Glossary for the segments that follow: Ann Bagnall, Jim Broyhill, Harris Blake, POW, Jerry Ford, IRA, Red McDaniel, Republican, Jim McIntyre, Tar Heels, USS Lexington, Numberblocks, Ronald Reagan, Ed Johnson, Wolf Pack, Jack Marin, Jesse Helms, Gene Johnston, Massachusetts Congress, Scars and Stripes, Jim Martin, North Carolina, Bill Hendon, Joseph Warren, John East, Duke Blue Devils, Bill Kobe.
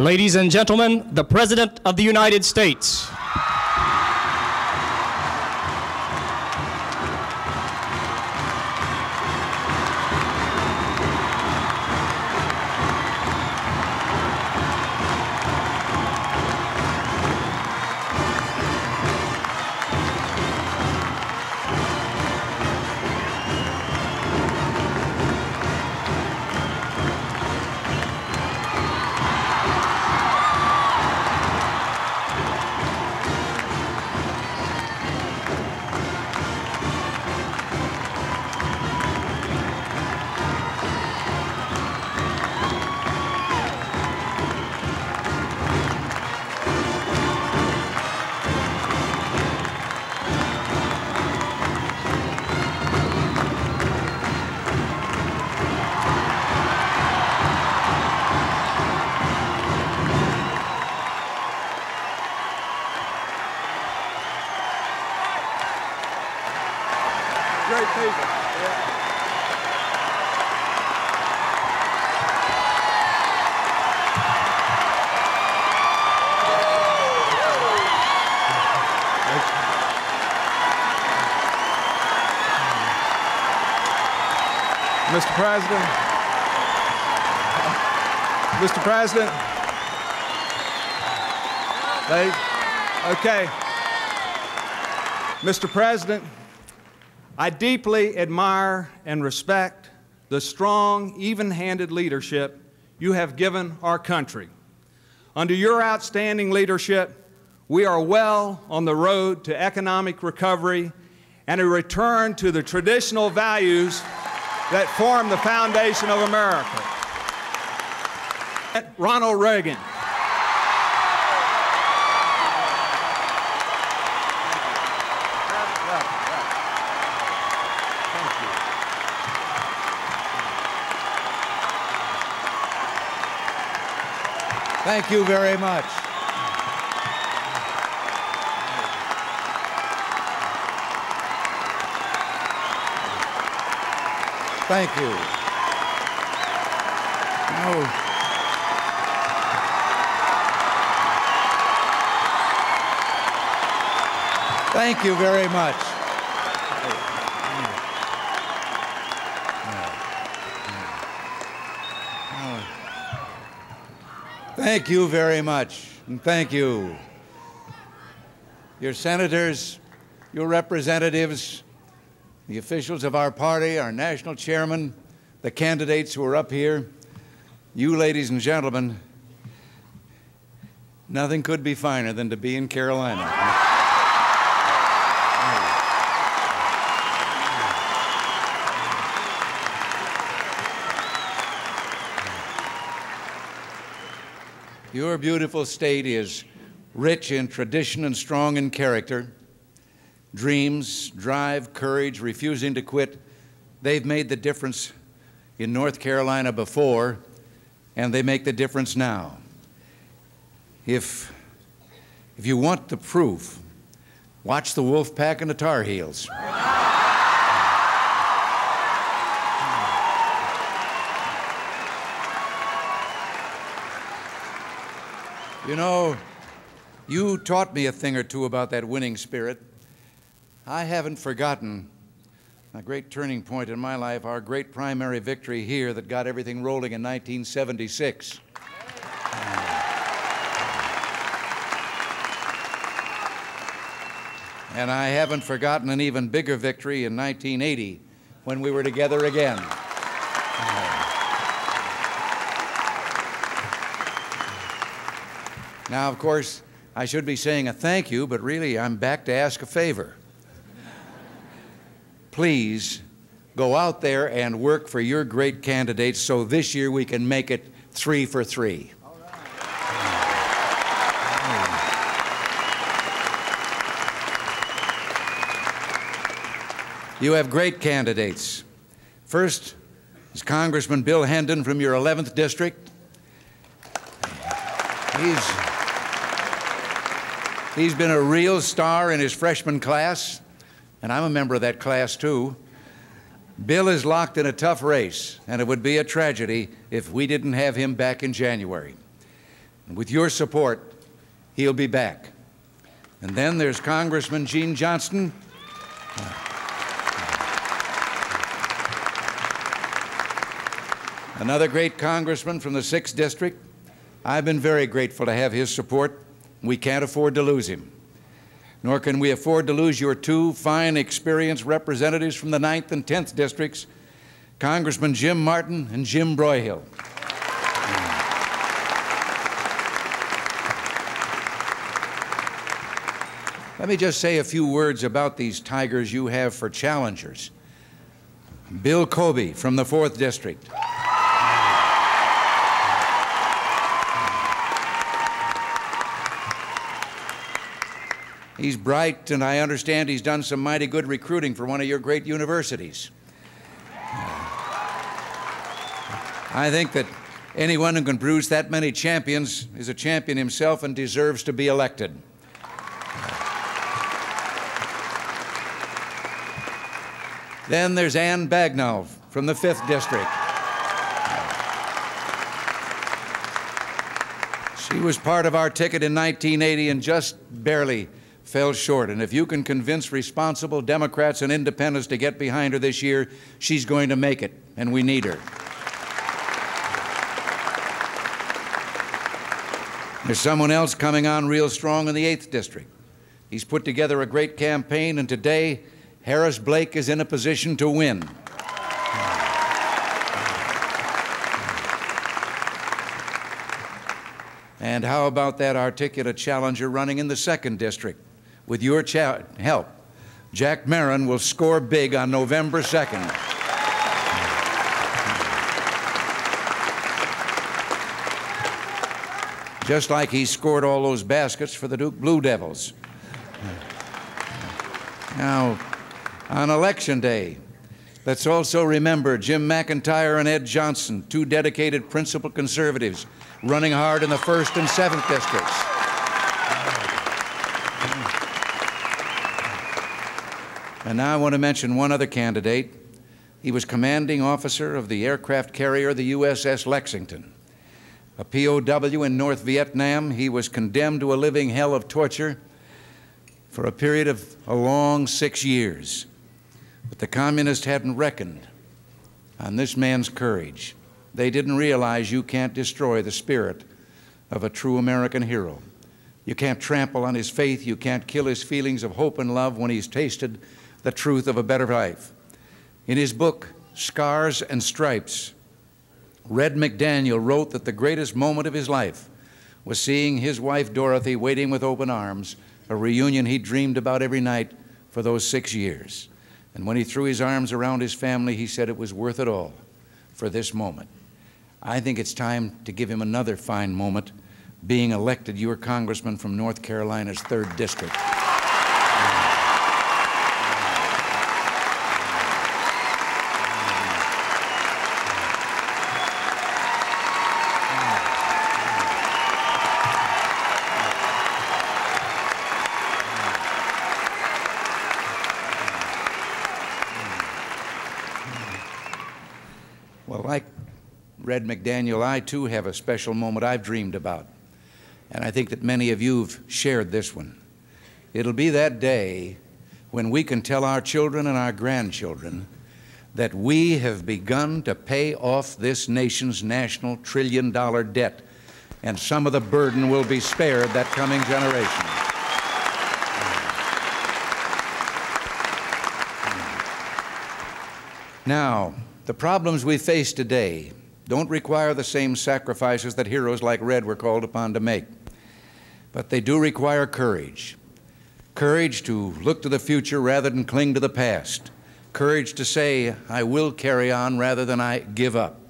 Ladies and gentlemen, the President of the United States. Mr. President. Okay. Mr. President, I deeply admire and respect the strong, even-handed leadership you have given our country. Under your outstanding leadership, we are well on the road to economic recovery and a return to the traditional values that form the foundation of America. Ronald Reagan. Thank you very much. Thank you. Thank you very much. Thank you very much, and thank you. Your senators, your representatives, the officials of our party, our national chairman, the candidates who are up here, you ladies and gentlemen, nothing could be finer than to be in Carolina. Your beautiful state is rich in tradition and strong in character. Dreams, drive, courage, refusing to quit. They've made the difference in North Carolina before, and they make the difference now. If you want the proof, watch the Wolf Pack and the Tar Heels. You know, you taught me a thing or two about that winning spirit. I haven't forgotten a great turning point in my life, our great primary victory here that got everything rolling in 1976. And I haven't forgotten an even bigger victory in 1980 when we were together again. Now, of course, I should be saying a thank you, but really I'm back to ask a favor. Please go out there and work for your great candidates so this year we can make it 3 for 3. All right. You have great candidates. First is Congressman Bill Hendon from your 11th district. He's been a real star in his freshman class. And I'm a member of that class, too. Bill is locked in a tough race, and it would be a tragedy if we didn't have him back in January. And with your support, he'll be back. And then there's Congressman Gene Johnston. Another great congressman from the 6th District. I've been very grateful to have his support. We can't afford to lose him. Nor can we afford to lose your two fine, experienced representatives from the 9th and 10th Districts, Congressman Jim Martin and Jim Broyhill. Let me just say a few words about these tigers you have for challengers. Bill Kobe from the 4th District. He's bright, and I understand he's done some mighty good recruiting for one of your great universities. I think that anyone who can produce that many champions is a champion himself and deserves to be elected. Then there's Ann Bagnall from the 5th District. She was part of our ticket in 1980 and just barely fell short. And if you can convince responsible Democrats and independents to get behind her this year, she's going to make it, and we need her. There's someone else coming on real strong in the 8th District. He's put together a great campaign, and today, Harris Blake is in a position to win. And how about that articulate challenger running in the 2nd District? With your help, Jack Marin will score big on November 2nd. Just like he scored all those baskets for the Duke Blue Devils. Now, on Election Day, let's also remember Jim McIntyre and Ed Johnson, two dedicated principal conservatives running hard in the 1st and 7th districts. And now I want to mention one other candidate. He was commanding officer of the aircraft carrier, the USS Lexington. A POW in North Vietnam, he was condemned to a living hell of torture for a period of a long 6 years. But the communists hadn't reckoned on this man's courage. They didn't realize you can't destroy the spirit of a true American hero. You can't trample on his faith. You can't kill his feelings of hope and love when he's tasted the truth of a better life. In his book, Scars and Stripes, Red McDaniel wrote that the greatest moment of his life was seeing his wife, Dorothy, waiting with open arms, a reunion he dreamed about every night for those 6 years. And when he threw his arms around his family, he said it was worth it all for this moment. I think it's time to give him another fine moment, being elected your congressman from North Carolina's 3rd District. Red McDaniel, I too have a special moment I've dreamed about, and I think that many of you've shared this one. It'll be that day when we can tell our children and our grandchildren that we have begun to pay off this nation's national trillion-dollar debt, and some of the burden will be spared that coming generation. Now, the problems we face today don't require the same sacrifices that heroes like Red were called upon to make. But they do require courage. Courage to look to the future rather than cling to the past. Courage to say, I will carry on rather than I give up.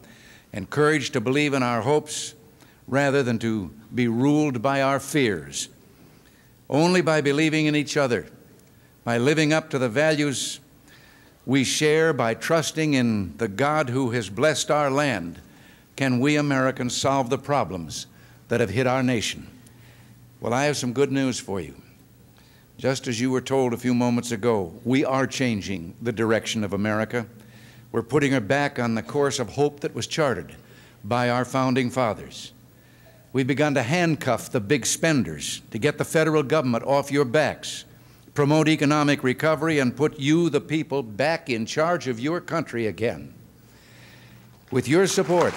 And courage to believe in our hopes rather than to be ruled by our fears. Only by believing in each other, by living up to the values we share, by trusting in the God who has blessed our land, can we Americans solve the problems that have hit our nation? Well, I have some good news for you. Just as you were told a few moments ago, we are changing the direction of America. We're putting her back on the course of hope that was charted by our founding fathers. We've begun to handcuff the big spenders to get the federal government off your backs, promote economic recovery, and put you, the people, back in charge of your country again. With your support,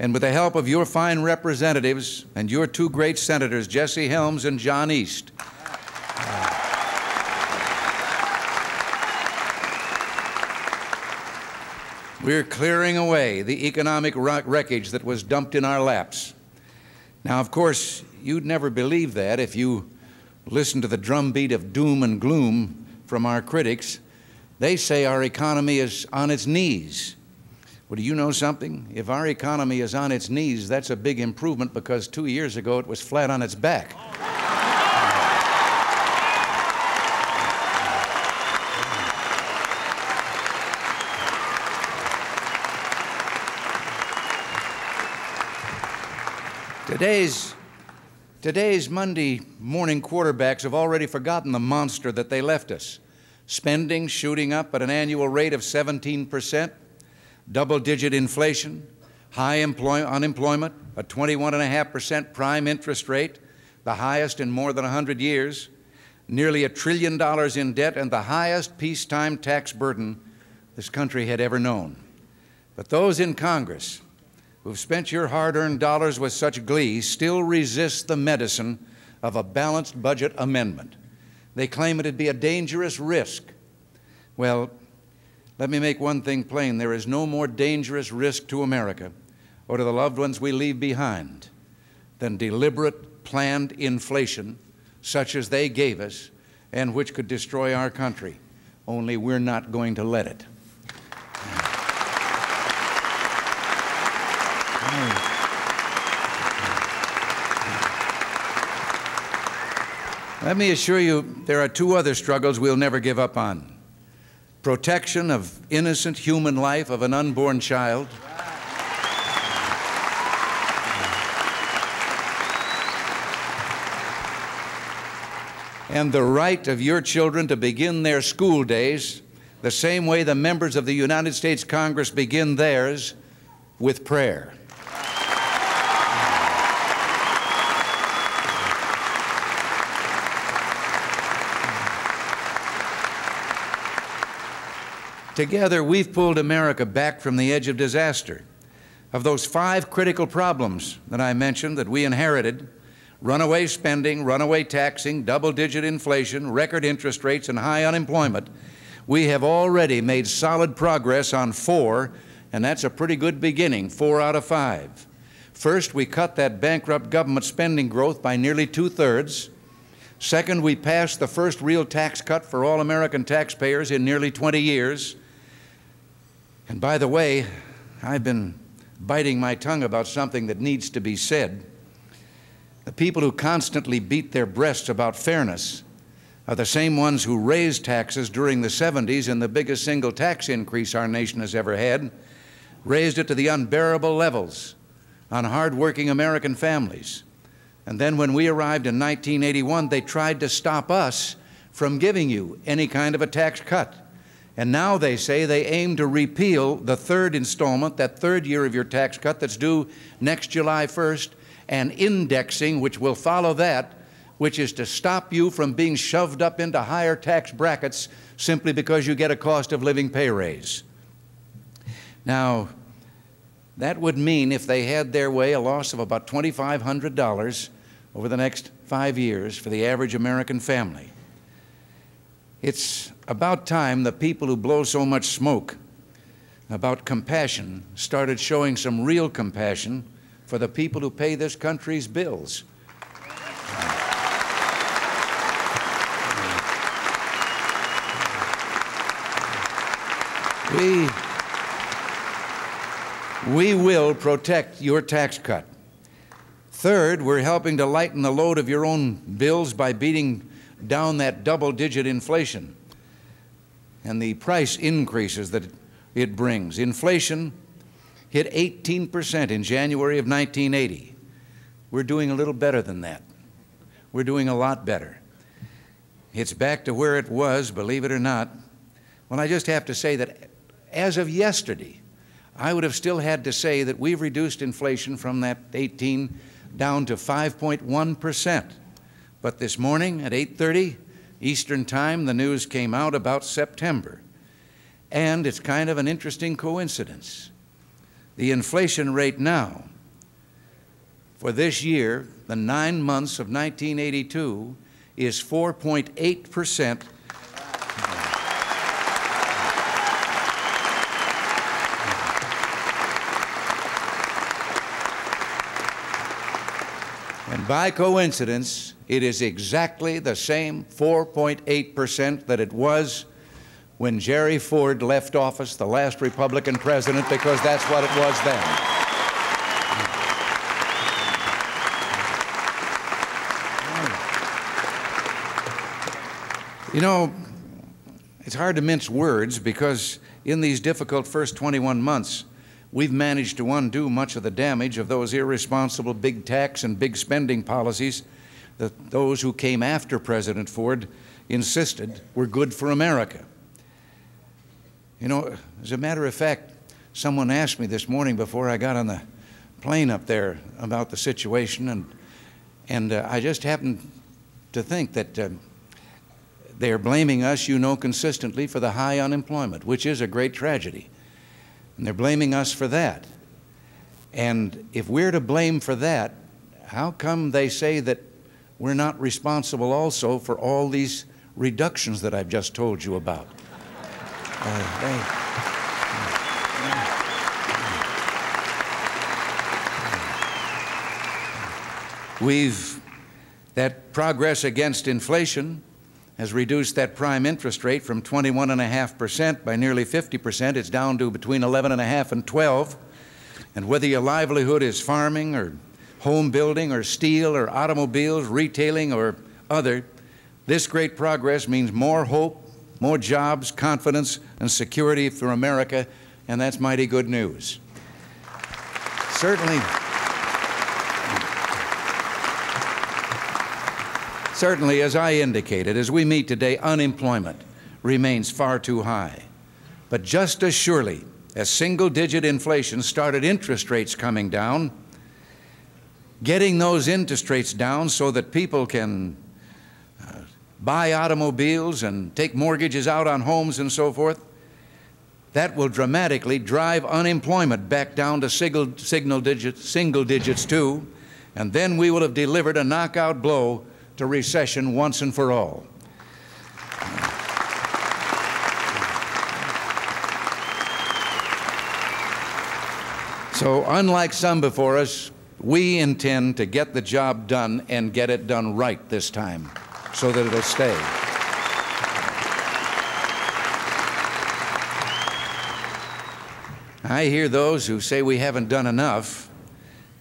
and with the help of your fine representatives and your two great senators, Jesse Helms and John East, we're clearing away the economic wreckage that was dumped in our laps. Now, of course, you'd never believe that if you listened to the drumbeat of doom and gloom from our critics. They say our economy is on its knees. Well, do you know something? If our economy is on its knees, that's a big improvement, because 2 years ago it was flat on its back. Today's Monday morning quarterbacks have already forgotten the monster that they left us. Spending shooting up at an annual rate of 17%, double-digit inflation, high unemployment, a 21.5% prime interest rate, the highest in more than 100 years, nearly $1 trillion in debt, and the highest peacetime tax burden this country had ever known. But those in Congress who've spent your hard-earned dollars with such glee still resist the medicine of a balanced budget amendment. They claim it'd be a dangerous risk. Well, let me make one thing plain. There is no more dangerous risk to America or to the loved ones we leave behind than deliberate, planned inflation such as they gave us and which could destroy our country. Only we're not going to let it. Let me assure you, there are two other struggles we'll never give up on: protection of innocent human life, of an unborn child, and the right of your children to begin their school days the same way the members of the United States Congress begin theirs, with prayer. Together, we've pulled America back from the edge of disaster. Of those five critical problems that I mentioned that we inherited — runaway spending, runaway taxing, double-digit inflation, record interest rates, and high unemployment — we have already made solid progress on four, and that's a pretty good beginning, 4 out of 5. First, we cut that bankrupt government spending growth by nearly 2/3. Second, we passed the first real tax cut for all American taxpayers in nearly 20 years. And by the way, I've been biting my tongue about something that needs to be said. The people who constantly beat their breasts about fairness are the same ones who raised taxes during the 70s and the biggest single tax increase our nation has ever had, raised it to the unbearable levels on hard-working American families. And then when we arrived in 1981, they tried to stop us from giving you any kind of a tax cut. And now they say they aim to repeal the third installment, that third year of your tax cut that's due next July 1st, and indexing, which will follow that, which is to stop you from being shoved up into higher tax brackets simply because you get a cost of living pay raise. Now, that would mean, if they had their way, a loss of about $2,500 over the next 5 years for the average American family. It's about time the people who blow so much smoke about compassion started showing some real compassion for the people who pay this country's bills. We will protect your tax cut. Third, we're helping to lighten the load of your own bills by beating down that double-digit inflation and the price increases that it brings. Inflation hit 18% in January of 1980. We're doing a little better than that. We're doing a lot better. It's back to where it was, believe it or not. Well, I just have to say that as of yesterday, I would have still had to say that we've reduced inflation from that 18 down to 5.1%. But this morning at 8:30 Eastern Time, the news came out about September. And it's kind of an interesting coincidence. The inflation rate now for this year, the 9 months of 1982, is 4.8%. And by coincidence, it is exactly the same 4.8% that it was when Jerry Ford left office, the last Republican president, because that's what it was then. You know, it's hard to mince words because in these difficult first 21 months, we've managed to undo much of the damage of those irresponsible big tax and big spending policies that those who came after President Ford insisted were good for America. You know, as a matter of fact, someone asked me this morning before I got on the plane up there about the situation, and I just happened to think that they're blaming us, you know, consistently for the high unemployment, which is a great tragedy. And they're blaming us for that. And if we're to blame for that, how come they say that we're not responsible also for all these reductions that I've just told you about? That progress against inflation has reduced that prime interest rate from 21.5% by nearly 50%. It's down to between 11.5 and 12. And whether your livelihood is farming or home building or steel or automobiles, retailing or other, this great progress means more hope, more jobs, confidence, and security for America, and that's mighty good news. Certainly, as I indicated, as we meet today, unemployment remains far too high. But just as surely as single-digit inflation started interest rates coming down, getting those interest rates down so that people can buy automobiles and take mortgages out on homes and so forth, that will dramatically drive unemployment back down to single digits too, and then we will have delivered a knockout blow to recession once and for all. So, unlike some before us, we intend to get the job done and get it done right this time so that it'll stay. I hear those who say we haven't done enough.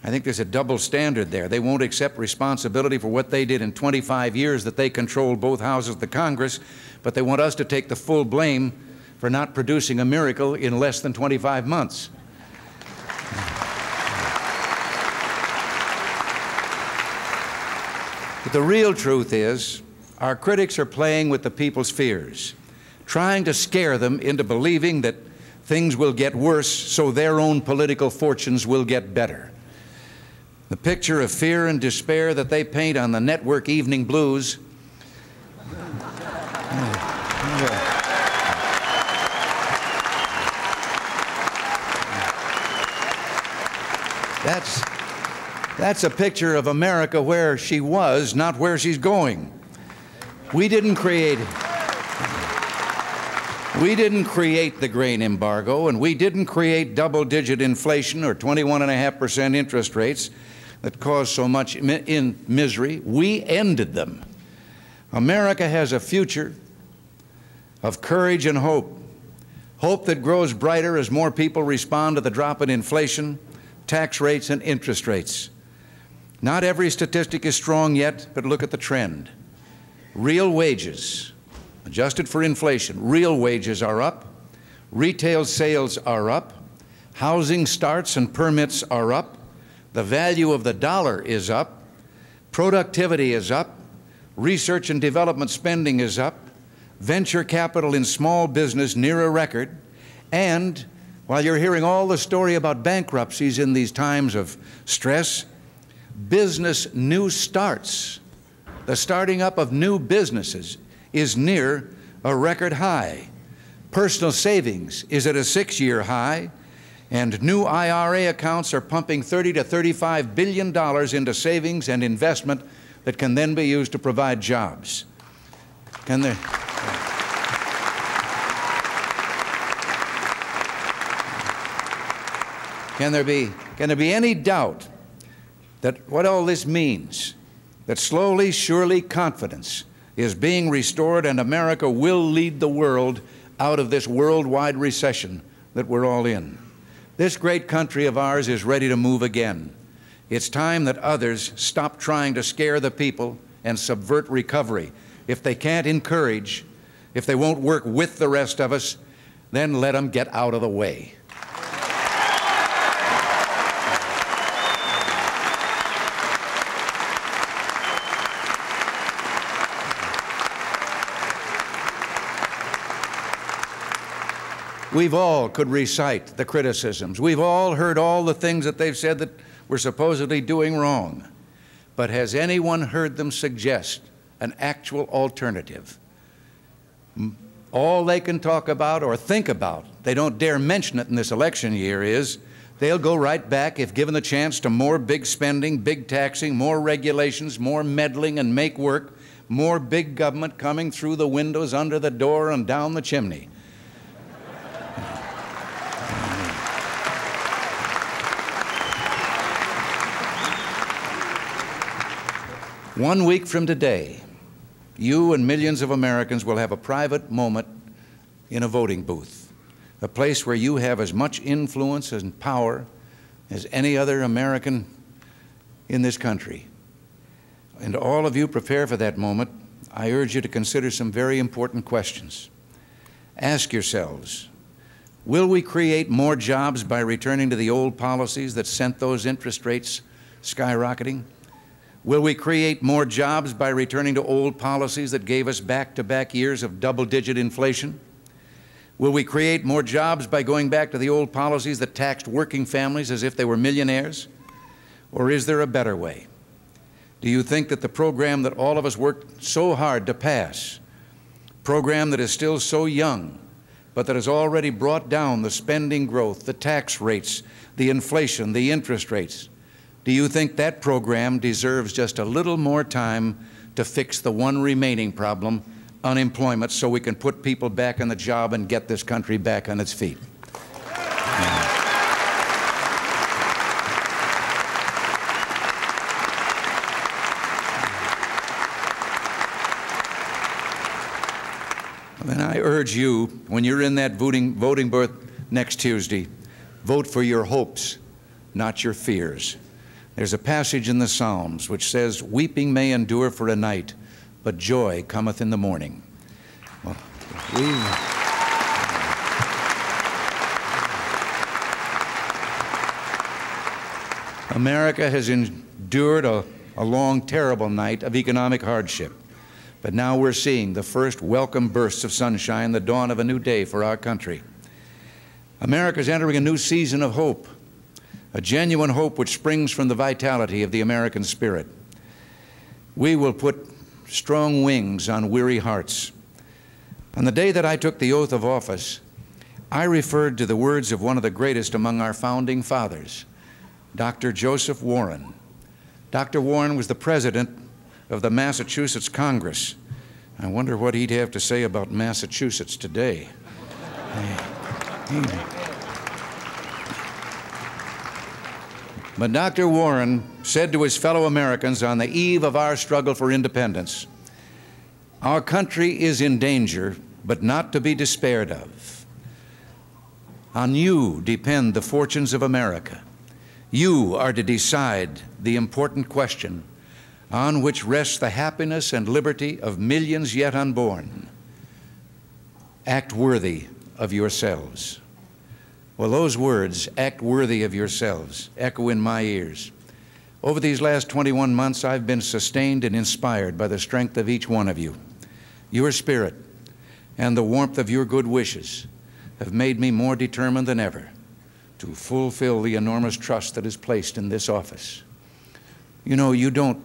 I think there's a double standard there. They won't accept responsibility for what they did in 25 years that they controlled both houses of the Congress, but they want us to take the full blame for not producing a miracle in less than 25 months. But the real truth is, our critics are playing with the people's fears, trying to scare them into believing that things will get worse so their own political fortunes will get better. The picture of fear and despair that they paint on the network Evening Blues that's a picture of America where she was, not where she's going. We didn't create the grain embargo, and we didn't create double-digit inflation or 21.5% interest rates that caused so much in misery. We ended them. America has a future of courage and hope, hope that grows brighter as more people respond to the drop in inflation, tax rates, and interest rates. Not every statistic is strong yet, but look at the trend. Real wages, adjusted for inflation, real wages are up, retail sales are up, housing starts and permits are up, the value of the dollar is up, productivity is up, Research and development spending is up. Venture capital in small business near a record. And while you're hearing all the story about bankruptcies in these times of stress, business new starts, the starting up of new businesses is near a record high. Personal savings is at a 6-year high, and new IRA accounts are pumping $30 to $35 billion into savings and investment that can then be used to provide jobs. Can there be any doubt that what all this means, that slowly, surely, confidence is being restored and America will lead the world out of this worldwide recession that we're all in? This great country of ours is ready to move again. It's time that others stop trying to scare the people and subvert recovery. If they can't encourage, if they won't work with the rest of us, then let them get out of the way. We've all could recite the criticisms. We've all heard all the things that they've said that we're supposedly doing wrong. But has anyone heard them suggest an actual alternative? All they can talk about or think about, they don't dare mention it in this election year, is they'll go right back, if given the chance, to more big spending, big taxing, more regulations, more meddling and make work, more big government coming through the windows, under the door, and down the chimney. One week from today, you and millions of Americans will have a private moment in a voting booth, a place where you have as much influence and power as any other American in this country. And all of you prepare for that moment. I urge you to consider some very important questions. Ask yourselves, will we create more jobs by returning to the old policies that sent those interest rates skyrocketing? Will we create more jobs by returning to old policies that gave us back-to-back years of double-digit inflation? Will we create more jobs by going back to the old policies that taxed working families as if they were millionaires? Or is there a better way? Do you think that the program that all of us worked so hard to pass, program that is still so young, but that has already brought down the spending growth, the tax rates, the inflation, the interest rates, do you think that program deserves just a little more time to fix the one remaining problem, unemployment, so we can put people back in the job and get this country back on its feet? Then I urge you, when you're in that voting booth next Tuesday, vote for your hopes, not your fears. There's a passage in the Psalms which says, weeping may endure for a night, but joy cometh in the morning. Well, America has endured a long, terrible night of economic hardship, but now we're seeing the first welcome bursts of sunshine, the dawn of a new day for our country. America's entering a new season of hope, a genuine hope which springs from the vitality of the American spirit. We will put strong wings on weary hearts. On the day that I took the oath of office, I referred to the words of one of the greatest among our founding fathers, Dr. Joseph Warren. Dr. Warren was the president of the Massachusetts Congress. I wonder what he'd have to say about Massachusetts today. But Dr. Warren said to his fellow Americans on the eve of our struggle for independence, our country is in danger, but not to be despaired of. On you depend the fortunes of America. You are to decide the important question on which rests the happiness and liberty of millions yet unborn. Act worthy of yourselves. Well, those words, act worthy of yourselves, echo in my ears. Over these last 21 months, I've been sustained and inspired by the strength of each one of you. Your spirit and the warmth of your good wishes have made me more determined than ever to fulfill the enormous trust that is placed in this office. You know, you don't,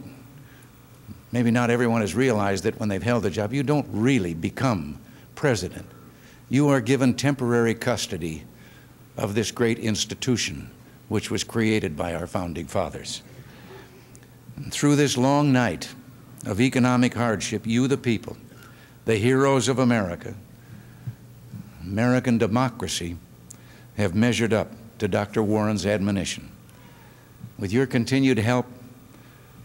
maybe not everyone has realized that when they've held the job, you don't really become president. You are given temporary custody of this great institution, which was created by our founding fathers. And through this long night of economic hardship, you, the people, the heroes of America, American democracy, have measured up to Dr. Warren's admonition. With your continued help,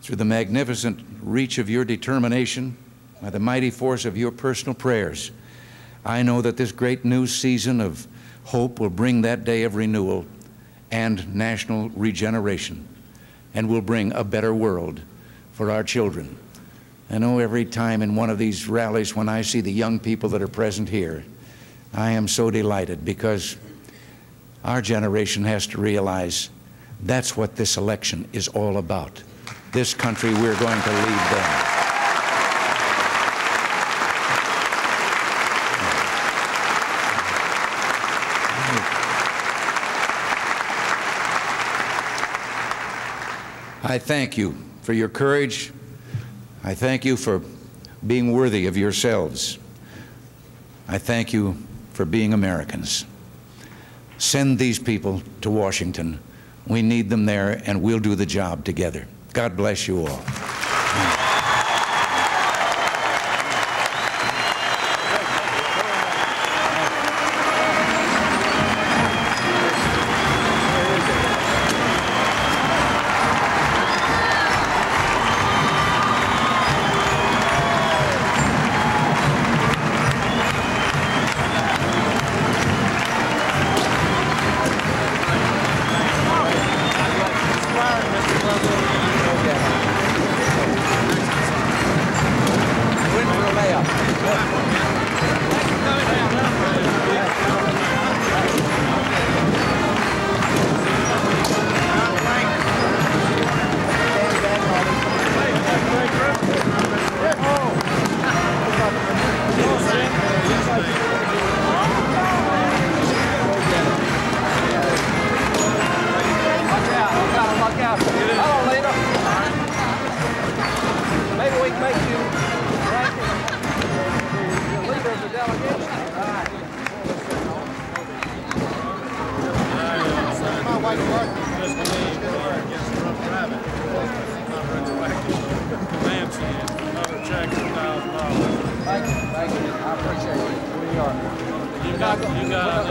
through the magnificent reach of your determination, by the mighty force of your personal prayers, I know that this great new season of hope will bring that day of renewal and national regeneration, and will bring a better world for our children. I know every time in one of these rallies when I see the young people that are present here, I am so delighted, because our generation has to realize that's what this election is all about. This country, we're going to lead them. I thank you for your courage. I thank you for being worthy of yourselves. I thank you for being Americans. Send these people to Washington. We need them there, and we'll do the job together. God bless you all. You got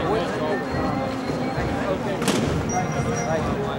it.